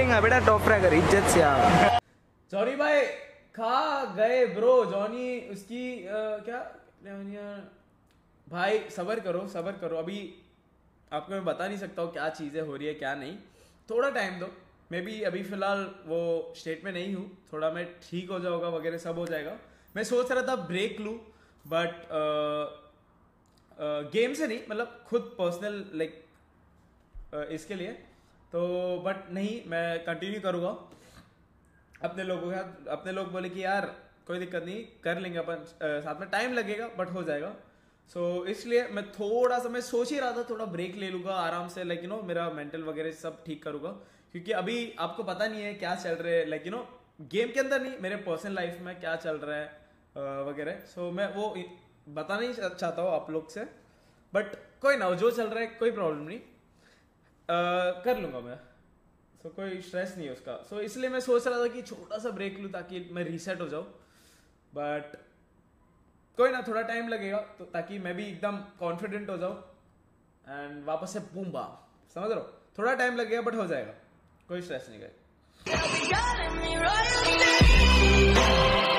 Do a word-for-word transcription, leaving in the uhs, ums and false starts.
करेगा बेटा, top fry कर इज्जत से। सॉरी भाई खा गए ब्रो। जॉनी उसकी आ, क्या भाई सबर करो सबर करो, अभी आपको मैं बता नहीं सकता हूँ क्या चीज़ें हो रही है क्या नहीं, थोड़ा टाइम दो। मैं भी अभी फ़िलहाल वो स्टेट में नहीं हूँ, थोड़ा मैं ठीक हो जाऊँगा वगैरह सब हो जाएगा। मैं सोच रहा था ब्रेक लूँ बट गेम से नहीं, मतलब खुद पर्सनल लाइक इसके लिए तो, बट नहीं मैं कंटिन्यू करूँगा। अपने लोगों के साथ अपने लोग बोले कि यार कोई दिक्कत नहीं कर लेंगे अपन, साथ में टाइम लगेगा बट हो जाएगा। सो so, इसलिए मैं थोड़ा सा मैं सोच ही रहा था थोड़ा ब्रेक ले लूँगा आराम से, लाइक यू नो मेरा मेंटल वगैरह सब ठीक करूँगा, क्योंकि अभी आपको पता नहीं है क्या चल रहा है, लाइक यू नो गेम के अंदर नहीं मेरे पर्सनल लाइफ में क्या चल रहा है वगैरह। सो so, मैं वो बताना ही चाहता हूँ आप लोग से, बट कोई ना जो चल रहा है कोई प्रॉब्लम नहीं, uh, कर लूँगा मैं। सो so, कोई स्ट्रेस नहीं है उसका। सो so, इसलिए मैं सोच रहा था कि छोटा सा ब्रेक लूँ ताकि मैं रीसेट हो जाऊँ, बट कोई ना थोड़ा टाइम लगेगा तो, ताकि मैं भी एकदम कॉन्फिडेंट हो जाऊँ एंड वापस से बूम बा, समझ रहे हो? थोड़ा टाइम लगेगा बट हो जाएगा, कोई स्ट्रेस नहीं करेगा।